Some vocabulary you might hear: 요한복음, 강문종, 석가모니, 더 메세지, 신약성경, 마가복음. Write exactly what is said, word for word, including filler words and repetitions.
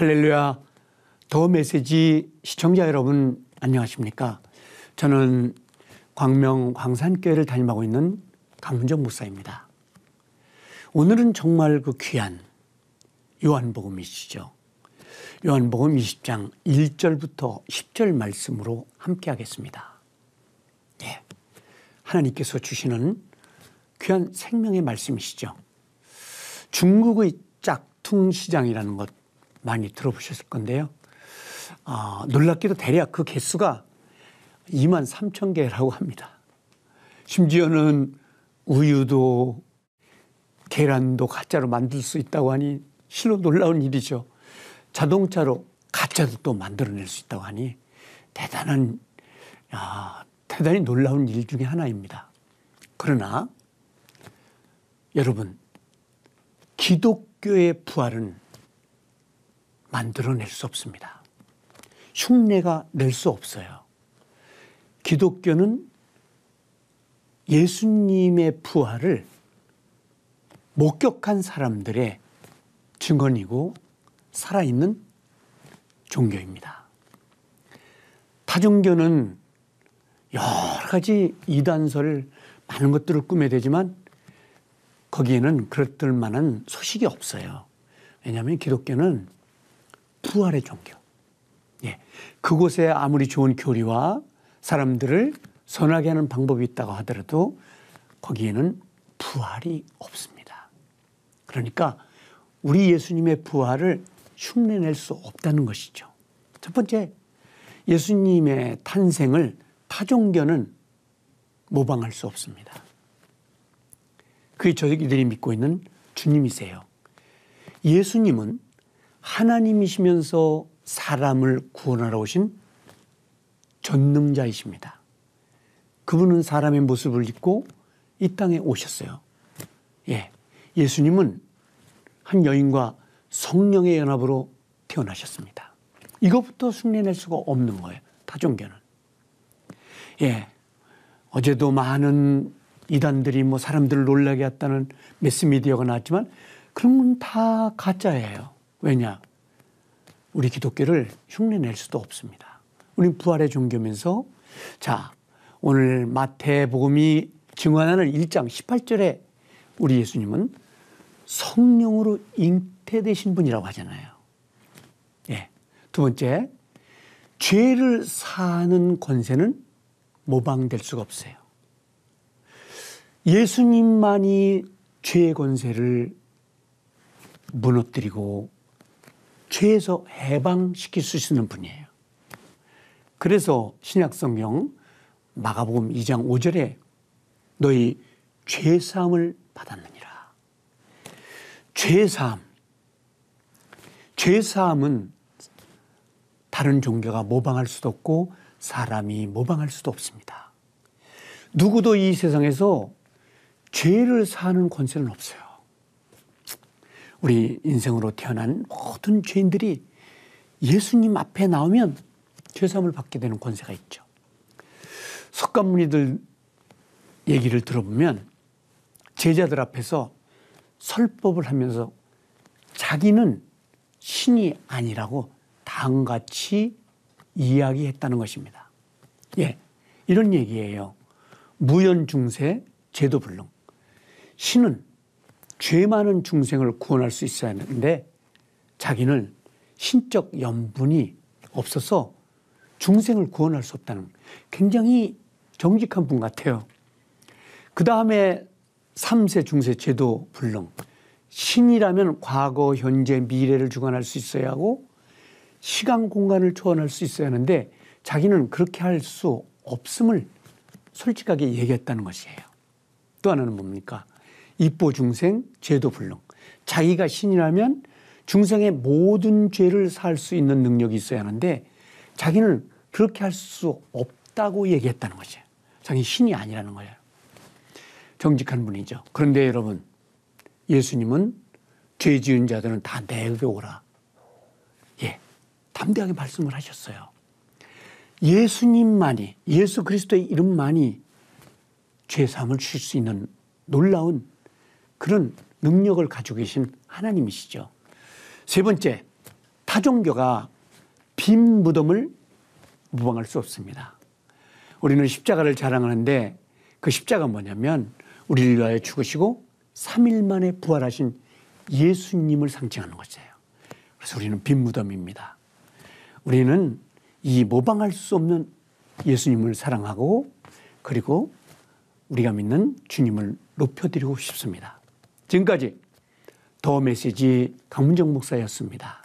할렐루야. 더 메시지 시청자 여러분 안녕하십니까? 저는 광명 광산교회를 담임하고 있는 강문종 목사입니다. 오늘은 정말 그 귀한 요한복음이시죠. 요한복음 이십 장 일 절부터 십 절 말씀으로 함께 하겠습니다. 예, 하나님께서 주시는 귀한 생명의 말씀이시죠. 중국의 짝퉁시장이라는 것 많이 들어보셨을 건데요. 아, 놀랍게도 대략 그 개수가 이만 삼천 개라고 합니다. 심지어는 우유도 계란도 가짜로 만들 수 있다고 하니 실로 놀라운 일이죠. 자동차로 가짜도 또 만들어낼 수 있다고 하니 대단한, 아, 대단히 놀라운 일 중에 하나입니다. 그러나 여러분, 기독교의 부활은 만들어낼 수 없습니다. 흉내가 낼 수 없어요. 기독교는 예수님의 부활을 목격한 사람들의 증언이고 살아있는 종교입니다. 타종교는 여러 가지 이단설 많은 것들을 꾸며대지만 거기에는 그럴 만한 소식이 없어요. 왜냐하면 기독교는 부활의 종교. 예, 그곳에 아무리 좋은 교리와 사람들을 선하게 하는 방법이 있다고 하더라도 거기에는 부활이 없습니다. 그러니까 우리 예수님의 부활을 흉내낼 수 없다는 것이죠. 첫 번째, 예수님의 탄생을 타종교는 모방할 수 없습니다. 그게 저희들이 믿고 있는 주님이세요. 예수님은 하나님이시면서 사람을 구원하러 오신 전능자이십니다. 그분은 사람의 모습을 입고 이 땅에 오셨어요. 예, 예수님은 한 여인과 성령의 연합으로 태어나셨습니다. 이것부터 흉내낼 수가 없는 거예요, 타종교는. 예, 어제도 많은 이단들이 뭐 사람들을 놀라게 했다는 매스미디어가 나왔지만 그런 건 다 가짜예요. 왜냐? 우리 기독교를 흉내낼 수도 없습니다. 우린 부활의 종교면서, 자, 오늘 마태복음이 증언하는 일 장 십팔 절에 우리 예수님은 성령으로 잉태되신 분이라고 하잖아요. 예. 두 번째, 죄를 사하는 권세는 모방될 수가 없어요. 예수님만이 죄의 권세를 무너뜨리고 죄에서 해방시킬 수 있는 분이에요. 그래서 신약성경 마가복음 이 장 오 절에 너희 죄사함을 받았느니라. 죄사함, 죄사함은 다른 종교가 모방할 수도 없고 사람이 모방할 수도 없습니다. 누구도 이 세상에서 죄를 사하는 권세는 없어요. 우리 인생으로 태어난 모든 죄인들이 예수님 앞에 나오면 죄사함을 받게 되는 권세가 있죠. 석가모니들 얘기를 들어보면 제자들 앞에서 설법을 하면서 자기는 신이 아니라고 다음같이 이야기했다는 것입니다. 예, 이런 얘기예요. 무연 중세, 제도 불능. 신은 죄 많은 중생을 구원할 수 있어야 하는데 자기는 신적 연분이 없어서 중생을 구원할 수 없다는, 굉장히 정직한 분 같아요. 그 다음에 삼 세 중세 제도 불능. 신이라면 과거, 현재, 미래를 주관할 수 있어야 하고 시간, 공간을 초월할 수 있어야 하는데 자기는 그렇게 할 수 없음을 솔직하게 얘기했다는 것이에요. 또 하나는 뭡니까? 입보 중생, 죄도 불능. 자기가 신이라면 중생의 모든 죄를 사할 수 있는 능력이 있어야 하는데 자기는 그렇게 할 수 없다고 얘기했다는 거죠. 자기 신이 아니라는 거예요. 정직한 분이죠. 그런데 여러분, 예수님은 죄 지은 자들은 다 내게 오라. 예, 담대하게 말씀을 하셨어요. 예수님만이, 예수 그리스도의 이름만이 죄 사함을 주실 수 있는 놀라운 그런 능력을 가지고 계신 하나님이시죠. 세 번째, 타종교가 빈 무덤을 무방할 수 없습니다. 우리는 십자가를 자랑하는데 그 십자가 뭐냐면 우리를 위하여 죽으시고 삼 일 만에 부활하신 예수님을 상징하는 것이에요. 그래서 우리는 빈 무덤입니다. 우리는 이 모방할 수 없는 예수님을 사랑하고 그리고 우리가 믿는 주님을 높여드리고 싶습니다. 지금까지 더 메시지 강문종 목사였습니다.